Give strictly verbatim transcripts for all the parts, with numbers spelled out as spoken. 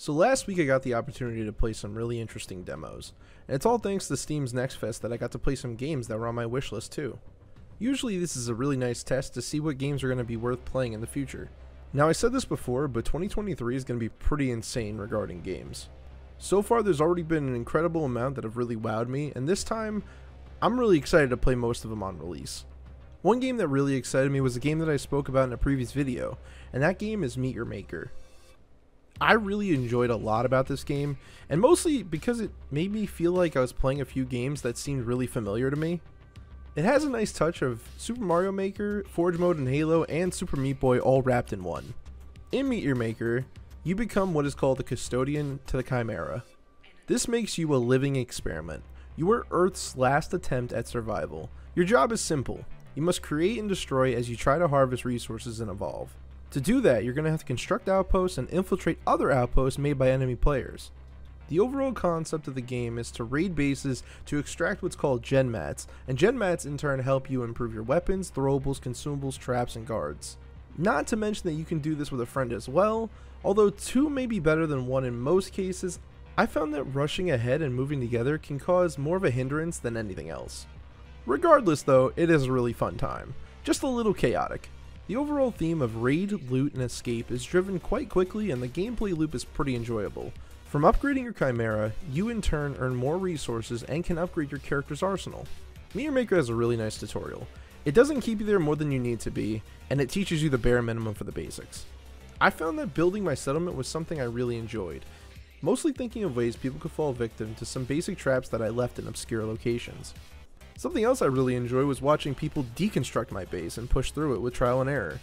So last week I got the opportunity to play some really interesting demos, and it's all thanks to Steam's Next Fest that I got to play some games that were on my wishlist too. Usually this is a really nice test to see what games are going to be worth playing in the future. Now I said this before, but twenty twenty-three is going to be pretty insane regarding games. So far there's already been an incredible amount that have really wowed me, and this time I'm really excited to play most of them on release. One game that really excited me was a game that I spoke about in a previous video, and that game is Meet Your Maker. I really enjoyed a lot about this game, and mostly because it made me feel like I was playing a few games that seemed really familiar to me. It has a nice touch of Super Mario Maker, Forge Mode and Halo, and Super Meat Boy all wrapped in one. In Meet Your Maker, you become what is called the Custodian to the Chimera. This makes you a living experiment. You are Earth's last attempt at survival. Your job is simple. You must create and destroy as you try to harvest resources and evolve. To do that, you're going to have to construct outposts and infiltrate other outposts made by enemy players. The overall concept of the game is to raid bases to extract what's called gen mats, and gen mats in turn help you improve your weapons, throwables, consumables, traps, and guards. Not to mention that you can do this with a friend as well, although two may be better than one in most cases. I found that rushing ahead and moving together can cause more of a hindrance than anything else. Regardless though, it is a really fun time, just a little chaotic. The overall theme of raid, loot, and escape is driven quite quickly, and the gameplay loop is pretty enjoyable. From upgrading your Chimera, you in turn earn more resources and can upgrade your character's arsenal. Meet Your Maker has a really nice tutorial. It doesn't keep you there more than you need to be, and it teaches you the bare minimum for the basics. I found that building my settlement was something I really enjoyed, mostly thinking of ways people could fall victim to some basic traps that I left in obscure locations. Something else I really enjoyed was watching people deconstruct my base and push through it with trial and error.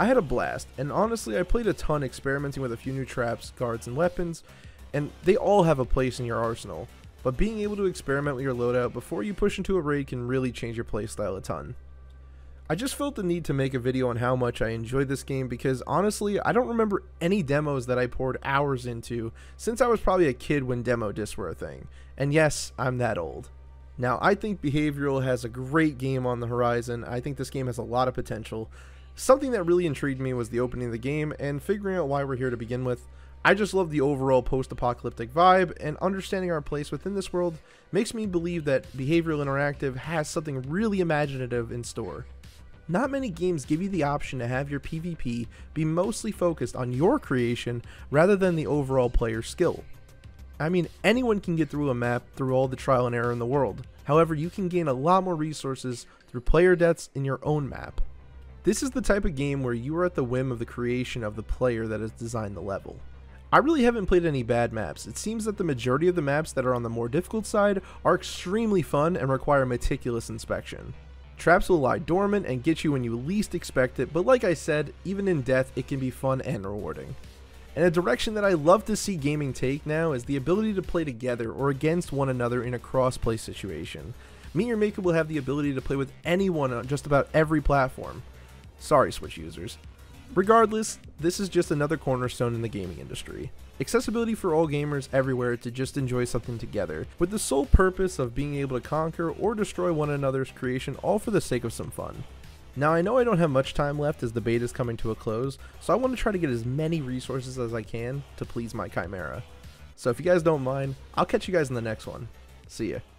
I had a blast, and honestly I played a ton experimenting with a few new traps, guards, and weapons, and they all have a place in your arsenal, but being able to experiment with your loadout before you push into a raid can really change your playstyle a ton. I just felt the need to make a video on how much I enjoyed this game because honestly I don't remember any demos that I poured hours into since I was probably a kid when demo discs were a thing, and yes, I'm that old. Now, I think Behavioral has a great game on the horizon. I think this game has a lot of potential. Something that really intrigued me was the opening of the game and figuring out why we're here to begin with. I just love the overall post-apocalyptic vibe, and understanding our place within this world makes me believe that Behavioral Interactive has something really imaginative in store. Not many games give you the option to have your PvP be mostly focused on your creation rather than the overall player skill. I mean, anyone can get through a map through all the trial and error in the world. However, you can gain a lot more resources through player deaths in your own map. This is the type of game where you are at the whim of the creation of the player that has designed the level. I really haven't played any bad maps. It seems that the majority of the maps that are on the more difficult side are extremely fun and require meticulous inspection. Traps will lie dormant and get you when you least expect it, but like I said, even in death it can be fun and rewarding. And a direction that I love to see gaming take now is the ability to play together or against one another in a cross-play situation. Meet Your Maker will have the ability to play with anyone on just about every platform. Sorry, Switch users. Regardless, this is just another cornerstone in the gaming industry. Accessibility for all gamers everywhere to just enjoy something together, with the sole purpose of being able to conquer or destroy one another's creation, all for the sake of some fun. Now I know I don't have much time left as the beta is coming to a close, so I want to try to get as many resources as I can to please my Chimera. So if you guys don't mind, I'll catch you guys in the next one. See ya.